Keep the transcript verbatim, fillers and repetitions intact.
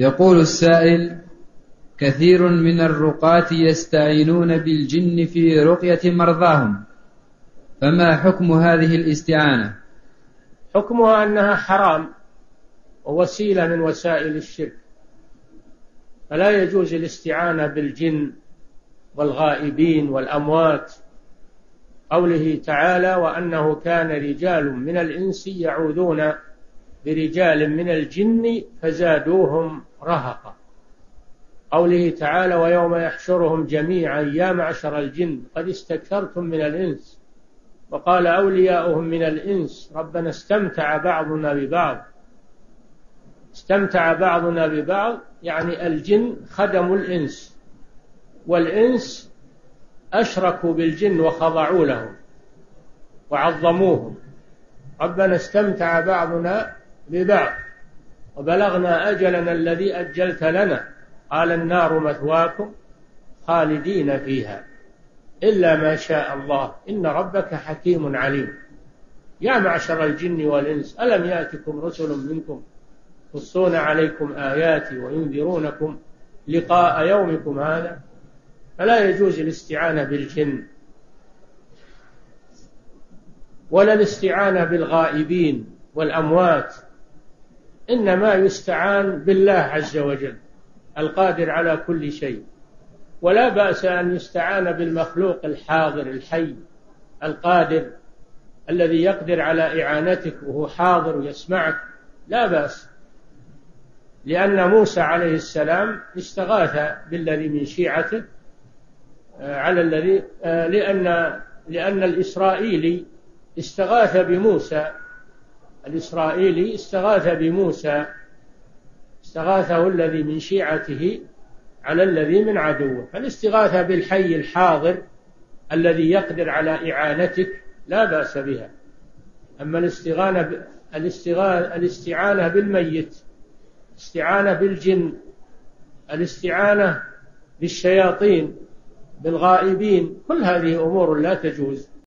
يقول السائل: كثير من الرقاة يستعينون بالجن في رقية مرضاهم، فما حكم هذه الاستعانة؟ حكمها أنها حرام ووسيلة من وسائل الشرك، فلا يجوز الاستعانة بالجن والغائبين والأموات. قوله تعالى: وأنه كان رجال من الإنس يعوذون برجال من الجن فزادوهم رهقا. قوله تعالى: ويوم يحشرهم جميعا يا معشر الجن قد استكثرتم من الإنس وقال أولياؤهم من الإنس ربنا استمتع بعضنا ببعض. استمتع بعضنا ببعض يعني الجن خدموا الإنس، والإنس أشركوا بالجن وخضعوا لهم وعظموهم. ربنا استمتع بعضنا ببعض وبلغنا أجلنا الذي أجلت لنا قال النار مثواكم خالدين فيها إلا ما شاء الله إن ربك حكيم عليم. يا معشر الجن والإنس ألم يأتكم رسل منكم يقصون عليكم آياتي وينذرونكم لقاء يومكم هذا؟ فلا يجوز الاستعانة بالجن ولا الاستعانة بالغائبين والأموات، إنما يستعان بالله عز وجل القادر على كل شيء. ولا بأس أن يستعان بالمخلوق الحاضر الحي القادر الذي يقدر على إعانتك وهو حاضر ويسمعك، لا بأس، لأن موسى عليه السلام استغاث بالذي من شيعته على الذي لأن لأن الإسرائيلي استغاث بموسى، الإسرائيلي استغاث بموسى استغاثه الذي من شيعته على الذي من عدوه. فالاستغاثة بالحي الحاضر الذي يقدر على إعانتك لا بأس بها. أما الاستغاثة الاستعانة بالميت، الاستعانة بالجن، الاستعانة بالشياطين، بالغائبين، كل هذه أمور لا تجوز.